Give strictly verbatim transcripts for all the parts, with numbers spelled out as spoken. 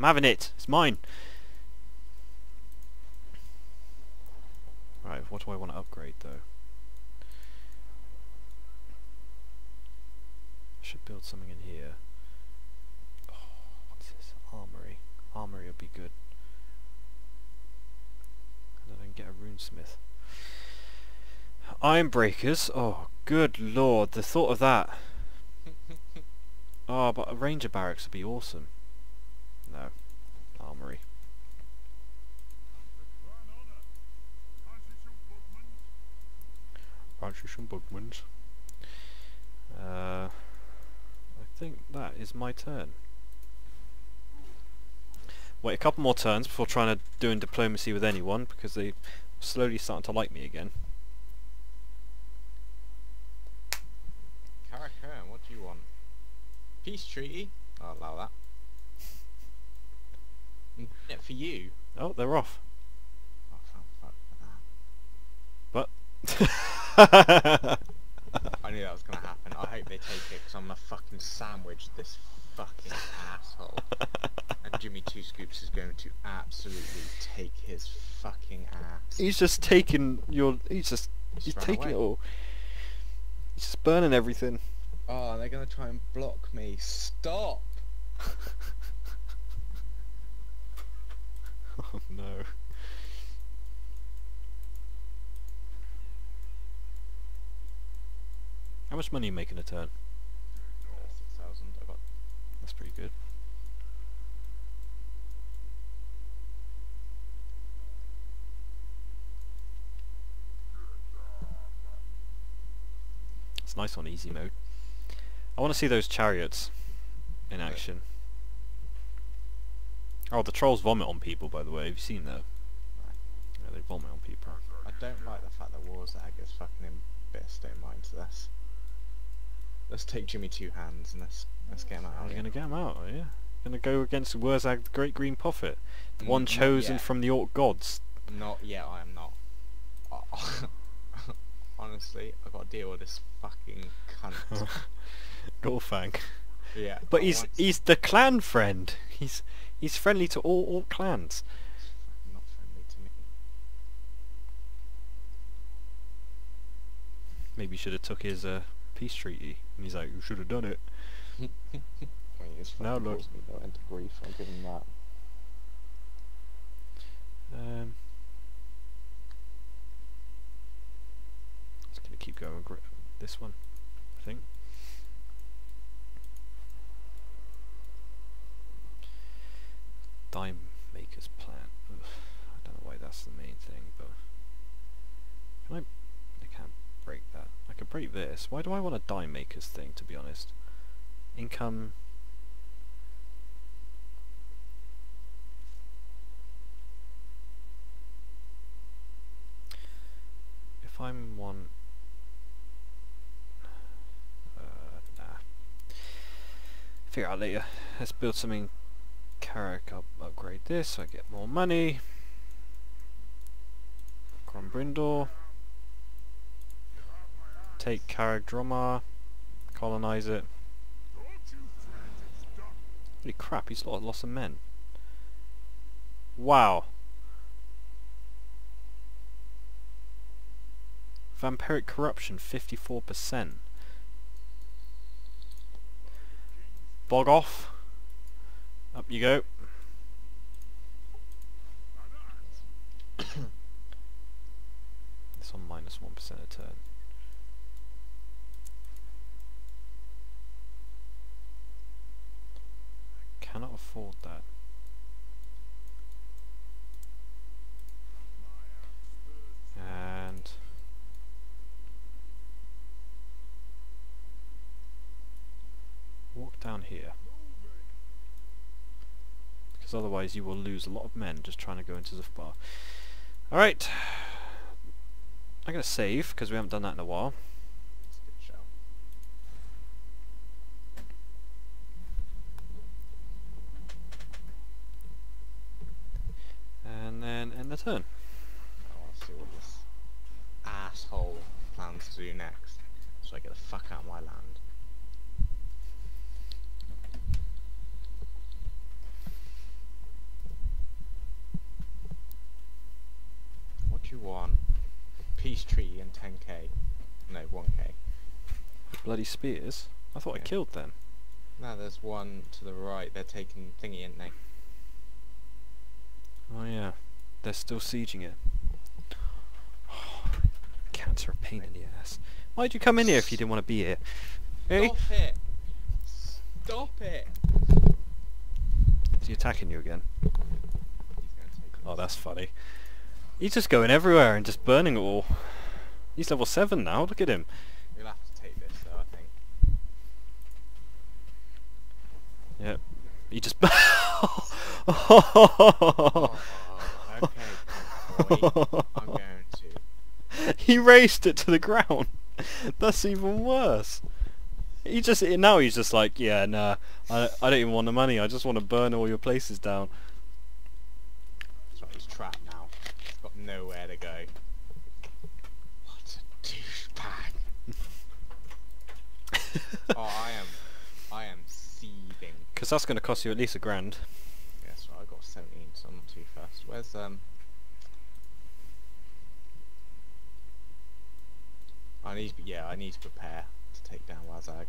I'm having it. It's mine. Right, what do I want to upgrade though? I should build something in here. Oh, what's this? Armory. Armory would be good. And then get a runesmith. Iron breakers. Oh, good lord, the thought of that. Oh, but a ranger barracks would be awesome. No, armory. Ranches and Bugmans. Uh, I think that is my turn. Wait a couple more turns before trying to doing diplomacy with anyone, because they're slowly starting to like me again. Karak, what do you want? Peace treaty? I'll allow that. Net for you. Oh, they're off. Oh, fuck for that. But I knew that was gonna happen. I hope they take it because I'm gonna fucking sandwich this fucking asshole. And Jimmy Two Scoops is going to absolutely take his fucking ass. He's just taking your. He's just. He's, he's taking away. It all. He's just burning everything. Oh, they're gonna try and block me. Stop. Oh no. How much money are you making a turn? Uh, Six thousand. That's pretty good. It's nice on easy mode. I want to see those chariots in action. Oh, the trolls vomit on people, by the way. Have you seen that? Right. Yeah, they vomit on people. I don't like the fact that Wurzag is fucking in bits. Don't mind this. Let's take Jimmy Two Hands and let's let's get him out. You're gonna get him out, are you? Gonna go against Wurzag the Great Green Prophet, the mm, one chosen from the Orc gods. Not yet. I am not. Oh. Honestly, I've got to deal with this fucking cunt. Gorfang. Yeah. But he's he's the clan friend. He's. He's friendly to all, all clans. Not friendly to me. Maybe he should have took his uh, peace treaty, and he's like, you should have done it. I mean, it's now look. Me though, into grief. I'll give him that. Um, just gonna keep going with this one, I think. Dime maker's plan. Ugh, I don't know why that's the main thing, but can I? I can't break that. I can break this. Why do I want a dime maker's thing? To be honest, income. If I'm one, uh, nah. Figure it out later. Let's build something. Karak, I'll upgrade this so I get more money. Grombrindal. Take Karak-Dromar. Colonise it. Holy crap, he's lost some men. Wow. Vampiric corruption, fifty-four percent. Bog off. Up you go. This one minus one percent a turn. I cannot afford that. And walk down here. Otherwise you will lose a lot of men just trying to go into Zuffbar. Alright. I'm going to save, because we haven't done that in a while. Good show. And then end the turn. I want to see what this asshole plans to do next, so I get the fuck out of my land. peace treaty and ten K. No, one K. The bloody spears? I thought yeah. I killed them. No, there's one to the right. They're taking thingy, aren't they? Oh yeah. They're still sieging it. Oh, cats are a pain in the ass. Why'd you come in here if you didn't want to be here? Stop hey? it! Stop it! Is he attacking you again? He's gonna take oh, that's funny. He's just going everywhere and just burning it all. He's level seven now, look at him. You'll have to take this though, I think. Yep. He just... oh, okay, boy. I'm going to... He raced it to the ground. That's even worse. He just... Now he's just like, yeah, nah. I, I don't even want the money. I just want to burn all your places down. That's right, he's trapped now. He's got nowhere to go. What a douchebag. Oh, I am... I am seething. Because that's going to cost you at least a grand. Yeah, that's right. I got seventeen, so I'm not too fast. Where's, um... I need... Yeah, I need to prepare. Take down Azhag.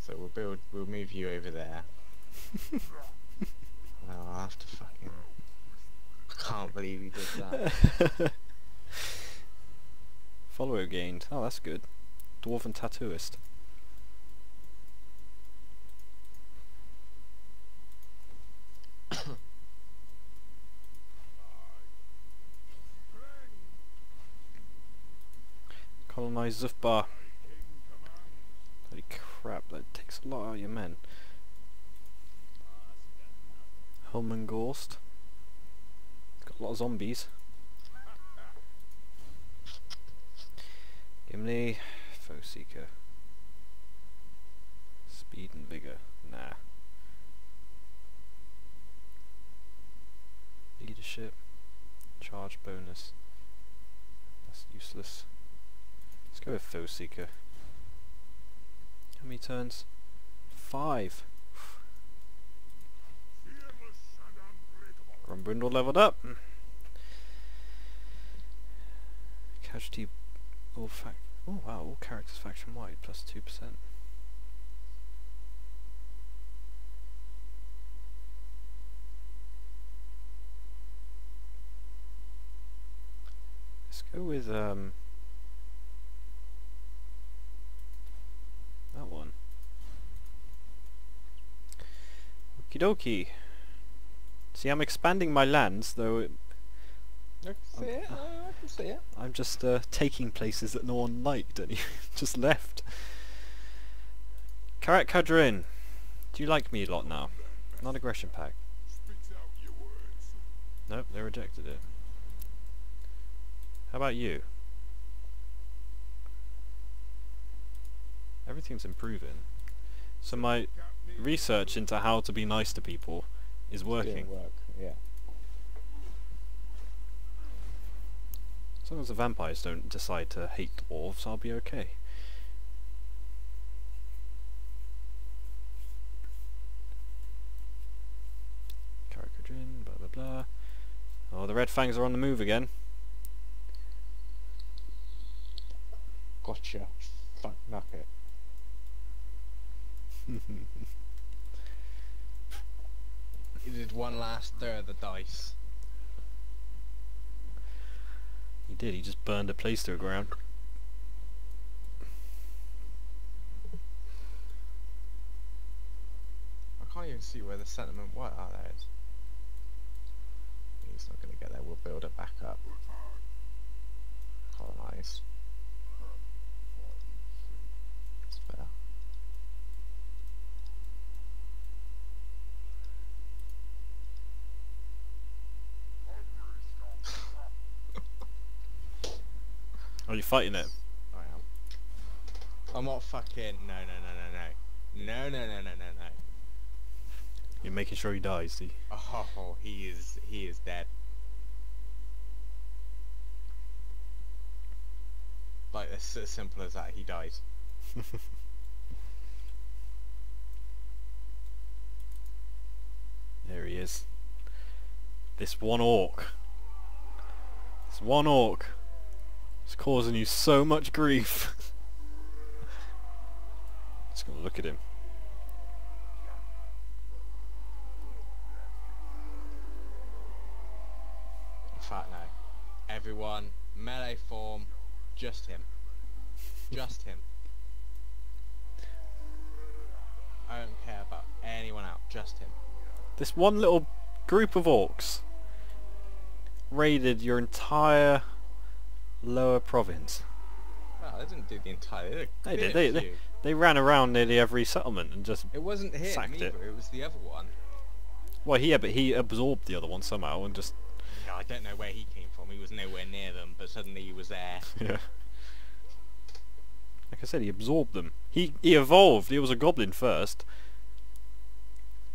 So we'll build. We'll move you over there. Oh, I'll have to fucking. I can't believe you did that. Follower gained. Oh, that's good. Dwarven tattooist. Colonize Zuffbar. Holy crap, that takes a lot out of your men. Holman Gorst. Got a lot of zombies. Gimli, Foe Seeker. Speed and Vigour. Nah. Leadership. Charge bonus. That's useless. Let's go with Foe Seeker. How many turns? Five. Grombrindal leveled up. Casualty all fact. Oh wow! All characters faction wide plus two percent. Let's go with um. that one. Okie dokie. See, I'm expanding my lands, though. It I can see I'm, it. I can see it. I'm just uh, taking places that no one liked, and you just left. Karak Kadrin, do you like me a lot now? Non-aggression pack. Nope, they rejected it. How about you? Everything's improving. So my research into how to be nice to people is working. Work, yeah. As long as the vampires don't decide to hate dwarves, I'll be okay. Karak Kadrin, blah blah blah. Oh, the Red Fangs are on the move again. Gotcha. Fuck nugget. He did one last throw of the dice. He did, he just burned a place to the ground. I can't even see where the settlement was. Oh, there it is. He's not going to get there, we'll build it back up. Colonize. That's better. Are you fighting it? I am. I'm not fucking. No, no, no, no, no, no, no, no, no, no. You're making sure he dies, see? Oh, he is. He is dead. Like it's as simple as that. He dies. There he is. This one orc. This one orc. It's causing you so much grief. Just gonna look at him. In fact, no. Everyone, melee form, just him. Just him. I don't care about anyone else, just him. This one little group of orcs raided your entire lower province. Well, they didn't do the entire. They, they did. They, they they ran around nearly every settlement and just. It wasn't him sacked either. It. it was the other one. Well, yeah, but he absorbed the other one somehow and just. Yeah, I don't know where he came from. He was nowhere near them, but suddenly he was there. Yeah. Like I said, he absorbed them. He he evolved. He was a goblin first.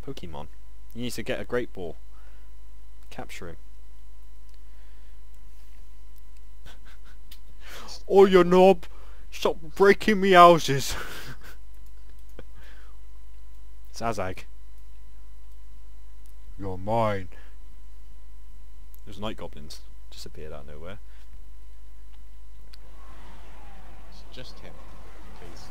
Pokemon. He needs to get a great ball. Capture him. Oh, you knob! Stop breaking me houses! It's Azhag. You're mine. There's night goblins. Just appeared out of nowhere. It's just him, please.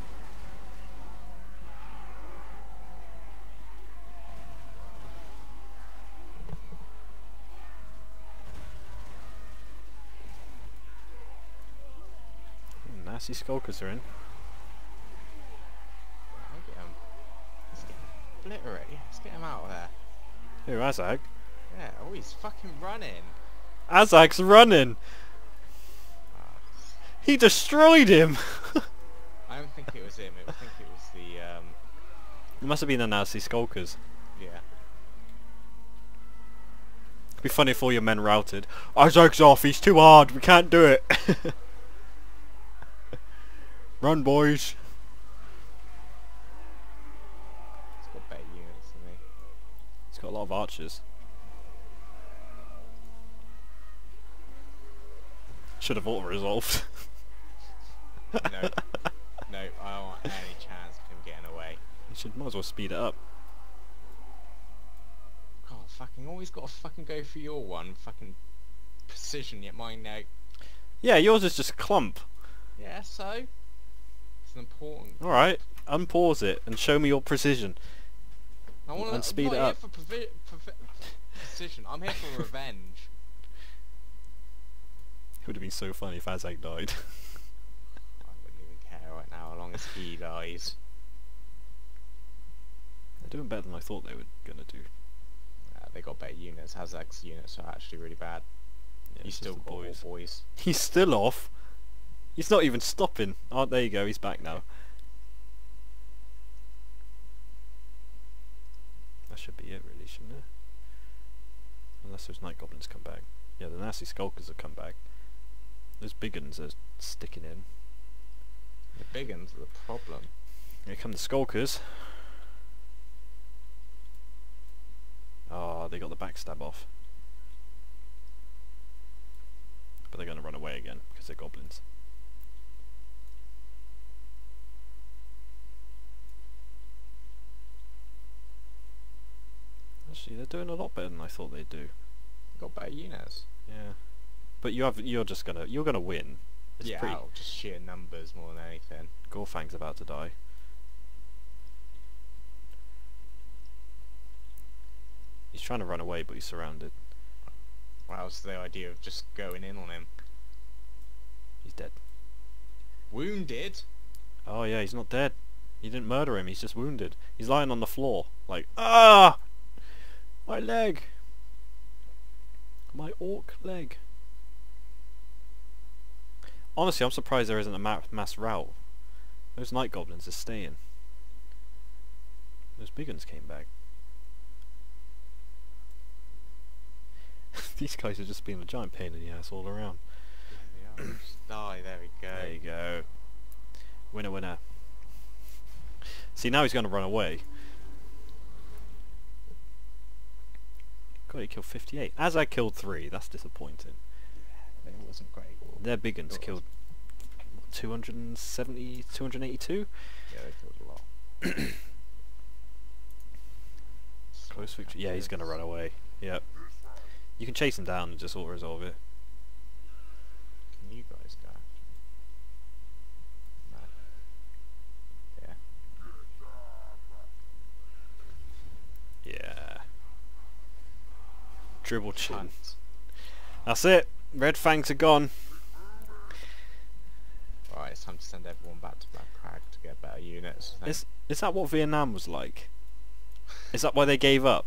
Nasty skulkers are in. I'll get him. Let's get him obliterated. Let's get him out of there. Who, Azhag? Yeah, oh, he's fucking running. Azag's running. Oh. He destroyed him. I don't think it was him. I think it was the. Um... It must have been the nasty skulkers. Yeah. It'd be funny if all your men routed. Azag's off. He's too hard. We can't do it. Run, boys! It's got better units than me. It's got a lot of archers. Should have auto-resolved. No, no, I don't want any chance of him getting away. You should might as well speed it up. God, fucking always got to fucking go for your one, fucking precision. Yet mine now. Yeah, yours is just clump. Yeah, so. Important. All right, unpause it and show me your precision. I want to speed I'm not it here up. For provi provi precision. I'm here for revenge. It would have been so funny if Azhag died. I wouldn't even care right now, as long as he dies. They're doing better than I thought they were gonna do. Uh, they got better units. Azag's units are actually really bad. Yeah, he's still got boys. boys. He's still off. He's not even stopping. Oh, there you go, he's back now. That should be it really, shouldn't it? Unless those night goblins come back. Yeah, the nasty skulkers have come back. Those big uns are sticking in. The big uns are the problem. Here come the skulkers. Ah, oh, they got the backstab off. But they're going to run away again, because they're goblins. Actually, they're doing a lot better than I thought they'd do. Got better units. Yeah, but you have you're just gonna you're gonna win. It's yeah, pretty just sheer numbers more than anything. Gorfang's about to die. He's trying to run away, but he's surrounded. Well, that was the idea of just going in on him. He's dead. Wounded. Oh yeah, he's not dead. You didn't murder him. He's just wounded. He's lying on the floor, like ah. My leg! My orc leg. Honestly, I'm surprised there isn't a ma mass rout. Those night goblins are staying. Those big ones came back. These guys are just being a giant pain in the ass all around. Yeah, they are. Just die, there we go. There you go. Winner, winner. See, now he's going to run away. God, he killed fifty-eight. Azhag killed three. That's disappointing. Yeah, it wasn't great. Their big uns killed what, two hundred seventy, two hundred eighty-two? Yeah, they killed a lot. Close victory. Yeah, he's going to run away. Yep. You can chase him down and just auto-resolve it. Can you guys go? Dribble chin. That's it. Red Fangs are gone. Alright, it's time to send everyone back to Black Crag to get better units. Is, is that what Vietnam was like? Is that why they gave up?